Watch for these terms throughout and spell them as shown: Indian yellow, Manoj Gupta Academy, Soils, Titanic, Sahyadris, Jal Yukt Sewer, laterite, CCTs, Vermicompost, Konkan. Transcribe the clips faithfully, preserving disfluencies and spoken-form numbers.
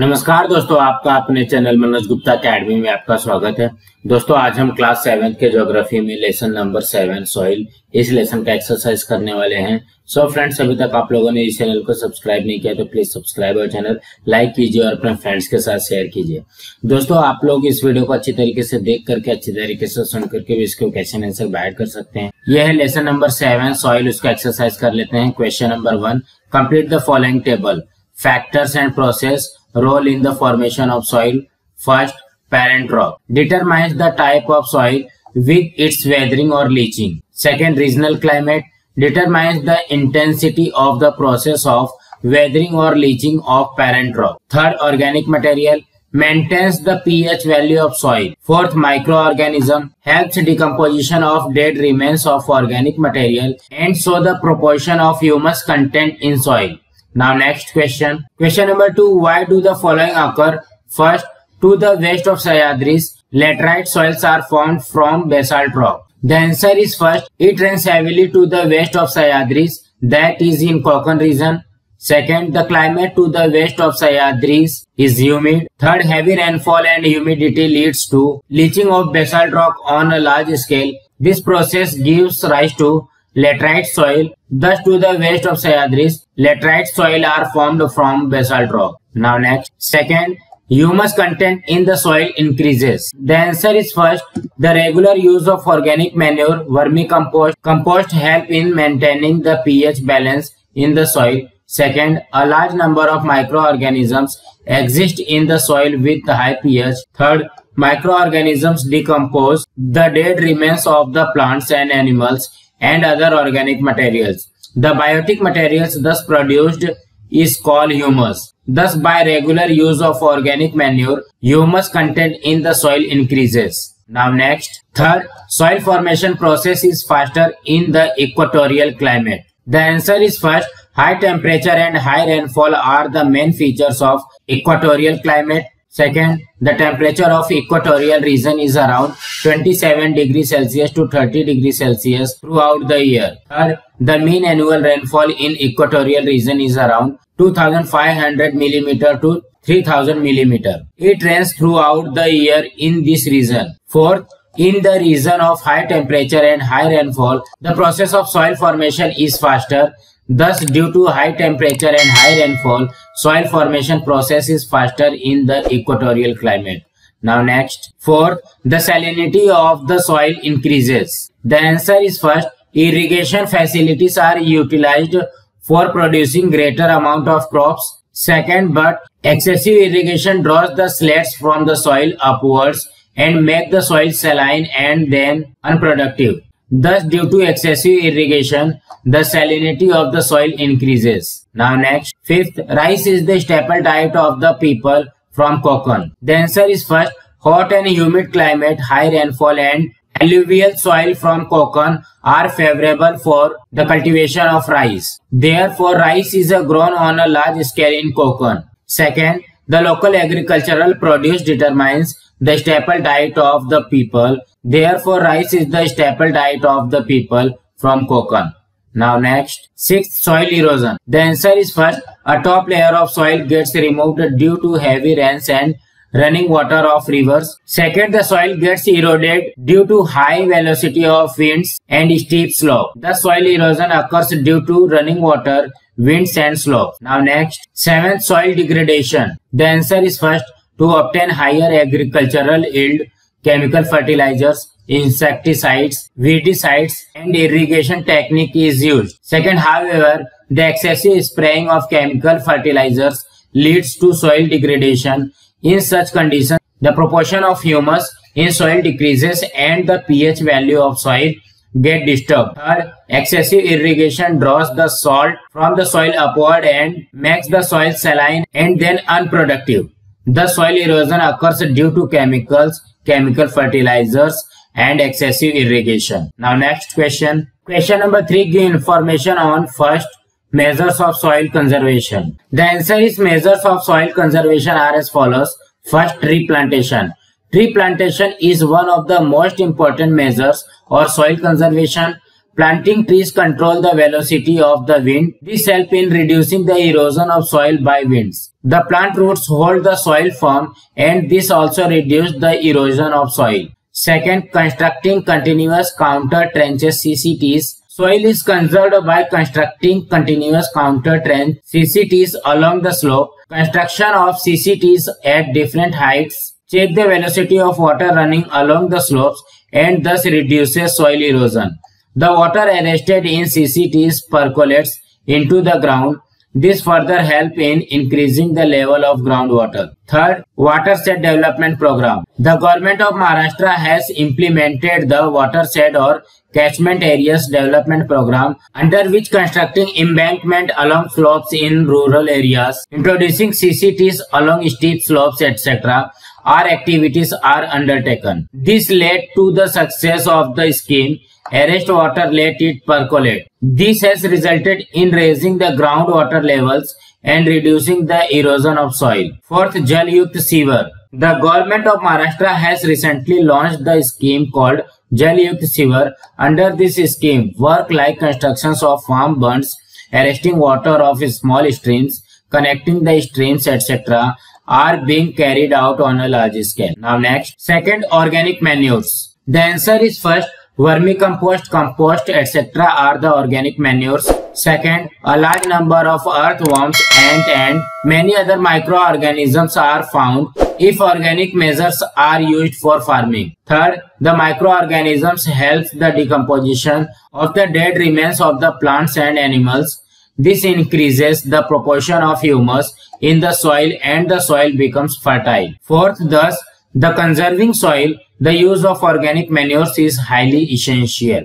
नमस्कार दोस्तों, आपका अपने चैनल मनोज गुप्ता अकेडमी में आपका स्वागत है। दोस्तों, आज हम क्लास सेवेंथ के ज्योग्राफी में लेसन नंबर सेवन सॉइल इस लेसन का एक्सरसाइज करने वाले हैं। सो so फ्रेंड्स, अभी तक आप लोगों ने इस चैनल को सब्सक्राइब नहीं किया तो प्लीज सब्सक्राइब और चैनल लाइक कीजिए और अपने फ्रेंड्स के साथ शेयर कीजिए। दोस्तों, आप लोग इस वीडियो को अच्छी तरीके से देख करके, अच्छी तरीके से सुन करके भी इसको क्वेश्चन आंसर बाइड कर सकते हैं। यह है लेसन नंबर सेवन सॉइल, उसका एक्सरसाइज कर लेते हैं। Question number one, complete the following table, factors and process role in the formation of soil. First, parent rock determines the type of soil with its weathering or leaching. Second, regional climate determines the intensity of the process of weathering or leaching of parent rock. Third, organic material maintains the pH value of soil. Fourth, microorganism helps decomposition of dead remains of organic material and so the proportion of humus content in soil. Now next question. Question number two. Why do the following occur? First, to the west of Sahyadris, laterite soils are formed from basalt rock. The answer is first, it rains heavily to the west of Sahyadris, that is in Konkan region. Second, the climate to the west of Sahyadris is humid. Third, heavy rainfall and humidity leads to leaching of basalt rock on a large scale. This process gives rise to laterite soil. Thus, to the west of Sahyadris, laterite soil are formed from basalt rock. Now next. Second, humus content in the soil increases. The answer is first, the regular use of organic manure, vermicompost, compost help in maintaining the pH balance in the soil. Second, a large number of microorganisms exist in the soil with high pH. Third, microorganisms decompose the dead remains of the plants and animals and other organic materials. The biotic materials thus produced is called humus. Thus, by regular use of organic manure, humus content in the soil increases. Now next. Third, soil formation process is faster in the equatorial climate. The answer is first, high temperature and high rainfall are the main features of equatorial climate. Second, the temperature of equatorial region is around twenty-seven degrees Celsius to thirty degrees Celsius throughout the year. Third, the mean annual rainfall in equatorial region is around two thousand five hundred millimeters to three thousand millimeters. It rains throughout the year in this region. Fourth, in the region of high temperature and high rainfall, the process of soil formation is faster. Thus, due to high temperature and high rainfall, soil formation process is faster in the equatorial climate. Now next. Fourth, the salinity of the soil increases. The answer is first, irrigation facilities are utilized for producing greater amount of crops. Second, but excessive irrigation draws the slates from the soil upwards and make the soil saline and then unproductive. Thus, due to excessive irrigation, the salinity of the soil increases. Now next. Fifth, rice is the staple diet of the people from Konkan. The answer is first, hot and humid climate, high rainfall and alluvial soil from Konkan are favorable for the cultivation of rice. Therefore, rice is grown on a large scale in Konkan. Second, the local agricultural produce determines the staple diet of the people. Therefore, rice is the staple diet of the people from Konkan. Now next. Sixth, soil erosion. The answer is first, a top layer of soil gets removed due to heavy rains and running water of rivers. Second, the soil gets eroded due to high velocity of winds and steep slope. The soil erosion occurs due to running water, winds and slope. Now next. Seventh, soil degradation. The answer is first, to obtain higher agricultural yield, chemical fertilizers, insecticides, weedicides and irrigation technique is used. Second, however, the excessive spraying of chemical fertilizers leads to soil degradation. In such conditions, the proportion of humus in soil decreases and the pH value of soil get disturbed. Third, excessive irrigation draws the salt from the soil upward and makes the soil saline and then unproductive. The soil erosion occurs due to chemicals, chemical fertilizers and excessive irrigation. Now next question. Question number three, give information on first, measures of soil conservation. The answer is measures of soil conservation are as follows. First, tree plantation. Tree plantation is one of the most important measures of soil conservation. Planting trees control the velocity of the wind. This helps in reducing the erosion of soil by winds. The plant roots hold the soil firm, and this also reduces the erosion of soil. Second, constructing continuous counter trenches C C Ts. Soil is conserved by constructing continuous counter trench C C Ts along the slope. Construction of C C Ts at different heights check the velocity of water running along the slopes and thus reduces soil erosion. The water arrested in C C Ts percolates into the ground. This further helps in increasing the level of groundwater. Third, watershed development program. The government of Maharashtra has implemented the watershed or catchment areas development program, under which constructing embankment along slopes in rural areas, introducing C C Ts along steep slopes, et cetera are activities are undertaken. This led to the success of the scheme. Arrest water, let it percolate. This has resulted in raising the groundwater levels and reducing the erosion of soil. Fourth, Jal Yukt Sewer. The government of Maharashtra has recently launched the scheme called Jal Yukt Sewer. Under this scheme, work like constructions of farm bunds, arresting water of small streams, connecting the streams, et cetera are being carried out on a large scale. Now next, second, organic manures. The answer is first, vermicompost, compost, et cetera are the organic manures. Second, a large number of earthworms, ant, and many other microorganisms are found if organic measures are used for farming. Third, the microorganisms help the decomposition of the dead remains of the plants and animals. This increases the proportion of humus in the soil and the soil becomes fertile. Fourth, thus, the conserving soil, the use of organic manures is highly essential.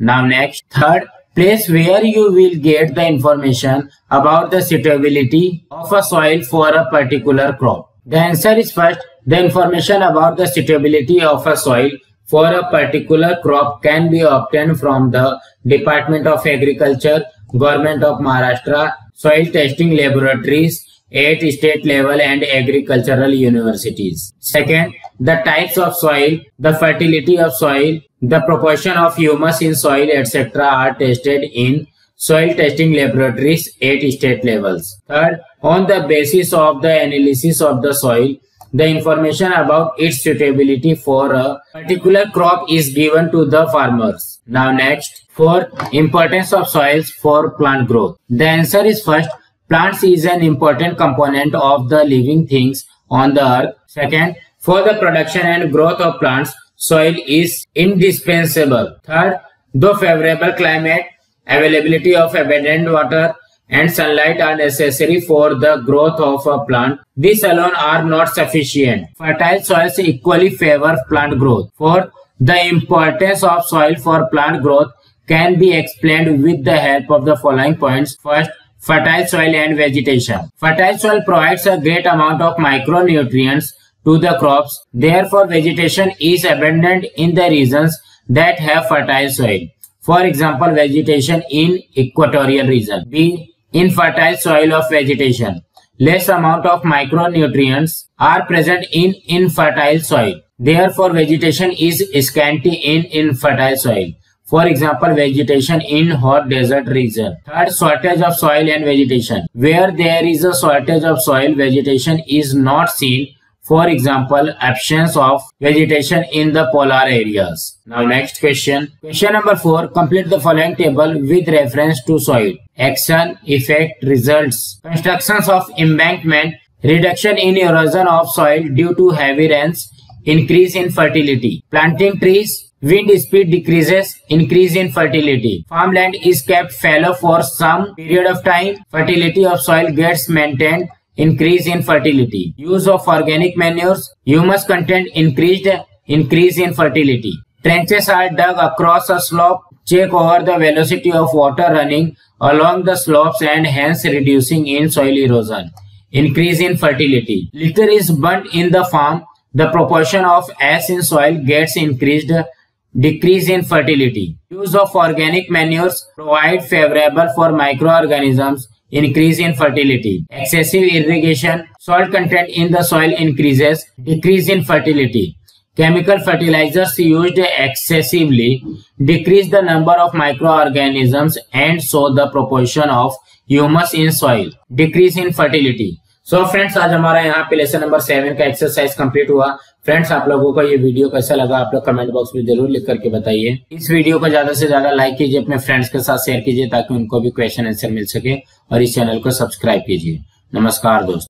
Now next, third, place where you will get the information about the suitability of a soil for a particular crop. The answer is first, the information about the suitability of a soil for a particular crop can be obtained from the Department of Agriculture, Government of Maharashtra, Soil Testing Laboratories, eight state level and agricultural universities. Second, the types of soil, the fertility of soil, the proportion of humus in soil, et cetera are tested in Soil Testing Laboratories, eight state levels. Third, on the basis of the analysis of the soil, the information about its suitability for a particular crop is given to the farmers. Now next, fourth, importance of soils for plant growth. The answer is first, plants is an important component of the living things on the earth. Second, for the production and growth of plants, soil is indispensable. Third, though favorable climate, availability of abundant water and sunlight are necessary for the growth of a plant. These alone are not sufficient. Fertile soils equally favor plant growth. Fourth, the importance of soil for plant growth can be explained with the help of the following points. First, fertile soil and vegetation. Fertile soil provides a great amount of micronutrients to the crops. Therefore, vegetation is abundant in the regions that have fertile soil. For example, vegetation in equatorial region. B. Infertile soil of vegetation. Less amount of micronutrients are present in infertile soil. Therefore, vegetation is scanty in infertile soil. For example, vegetation in hot desert region. Third, shortage of soil and vegetation. Where there is a shortage of soil, vegetation is not seen. For example, absence of vegetation in the polar areas. Now next question. Question number four. Complete the following table with reference to soil. Action, effect, results. Constructions of embankment. Reduction in erosion of soil due to heavy rains. Increase in fertility. Planting trees. Wind speed decreases, increase in fertility. Farmland is kept fallow for some period of time. Fertility of soil gets maintained, increase in fertility. Use of organic manures, humus content increased, increase in fertility. Trenches are dug across a slope, check over the velocity of water running along the slopes and hence reducing in soil erosion, increase in fertility. Litter is burnt in the farm, the proportion of ash in soil gets increased, decrease in fertility. Use of organic manures provide favorable for microorganisms, increase in fertility. Excessive irrigation, salt content in the soil increases, decrease in fertility. chemical fertilizers used excessively decrease the number of microorganisms and so the proportion of humus in soil, decrease in fertility. So friends आज हमारा यहाँ पे lesson number seven का exercise complete हुआ। Friends आप लोगों को ये वीडियो कैसा लगा आप लोग कमेंट बॉक्स में जरूर लिख करके बताइए। इस वीडियो को ज्यादा से ज्यादा लाइक कीजिए, अपने फ्रेंड्स के साथ शेयर कीजिए ताकि उनको भी क्वेश्चन आंसर मिल सके और इस चैनल को सब्सक्राइब कीजिए। नमस्कार दोस्तों।